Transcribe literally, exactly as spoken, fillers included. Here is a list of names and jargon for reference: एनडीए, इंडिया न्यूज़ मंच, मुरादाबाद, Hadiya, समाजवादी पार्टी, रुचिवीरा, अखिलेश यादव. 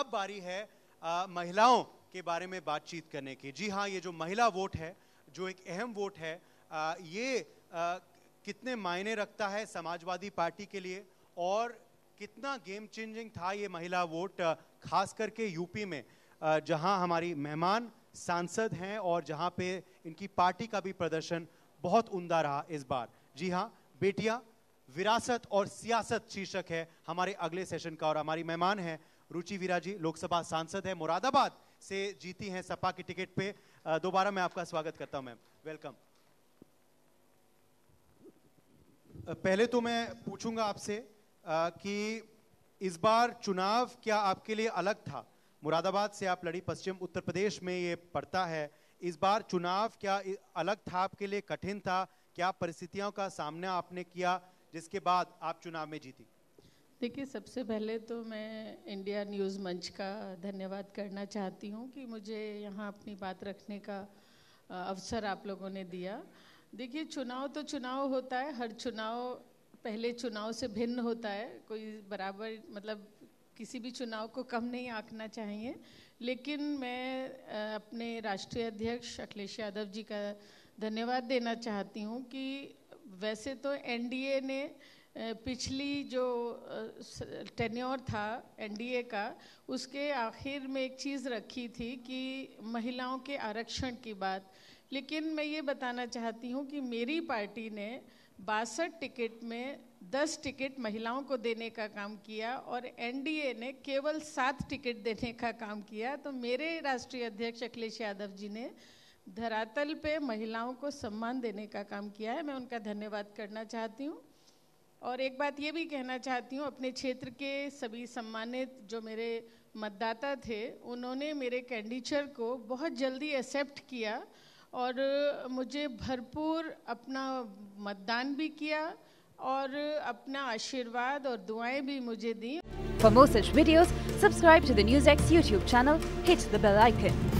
अब बारी है आ, महिलाओं के बारे में बातचीत करने की। जी हाँ, ये जो महिला वोट है, जो एक अहम वोट है, आ, ये आ, कितने मायने रखता है समाजवादी पार्टी के लिए और कितना गेम चेंजिंग था ये महिला वोट, खास करके यूपी में जहां हमारी मेहमान सांसद हैं और जहां पे इनकी पार्टी का भी प्रदर्शन बहुत उमदा रहा इस बार। जी हाँ, बेटियां, विरासत और सियासत शीर्षक है हमारे अगले सेशन का और हमारी मेहमान हैं रुचिवीरा जी, लोकसभा सांसद हैं, मुरादाबाद से जीती हैं सपा की टिकट पे। दोबारा मैं आपका स्वागत करता हूं मैम, वेलकम। पहले तो मैं पूछूंगा आपसे कि इस बार चुनाव क्या आपके लिए अलग था? मुरादाबाद से आप लड़ी, पश्चिम उत्तर प्रदेश में ये पड़ता है। इस बार चुनाव क्या अलग था आपके लिए, कठिन था? क्या परिस्थितियों का सामना आपने किया जिसके बाद आप चुनाव में जीती? देखिए, सबसे पहले तो मैं इंडिया न्यूज़ मंच का धन्यवाद करना चाहती हूं कि मुझे यहाँ अपनी बात रखने का अवसर आप लोगों ने दिया। देखिए, चुनाव तो चुनाव होता है, हर चुनाव पहले चुनाव से भिन्न होता है, कोई बराबर, मतलब किसी भी चुनाव को कम नहीं आंकना चाहिए। लेकिन मैं अपने राष्ट्रीय अध्यक्ष अखिलेश यादव जी का धन्यवाद देना चाहती हूं कि वैसे तो एनडीए ने पिछली जो टेन्योर था एनडीए का, उसके आखिर में एक चीज़ रखी थी कि महिलाओं के आरक्षण की बात। लेकिन मैं ये बताना चाहती हूं कि मेरी पार्टी ने बासठ टिकट में दस टिकट महिलाओं को देने का काम किया और एनडीए ने केवल सात टिकट देने का काम किया। तो मेरे राष्ट्रीय अध्यक्ष अखिलेश यादव जी ने धरातल पे महिलाओं को सम्मान देने का काम किया है, मैं उनका धन्यवाद करना चाहती हूँ। और एक बात ये भी कहना चाहती हूँ, अपने क्षेत्र के सभी सम्मानित जो मेरे मतदाता थे, उन्होंने मेरे कैंडिडेचर को बहुत जल्दी एक्सेप्ट किया और मुझे भरपूर अपना मतदान भी किया और अपना आशीर्वाद और दुआएं भी मुझे दी। For more such videos subscribe to the news X YouTube channel, hit the bell icon.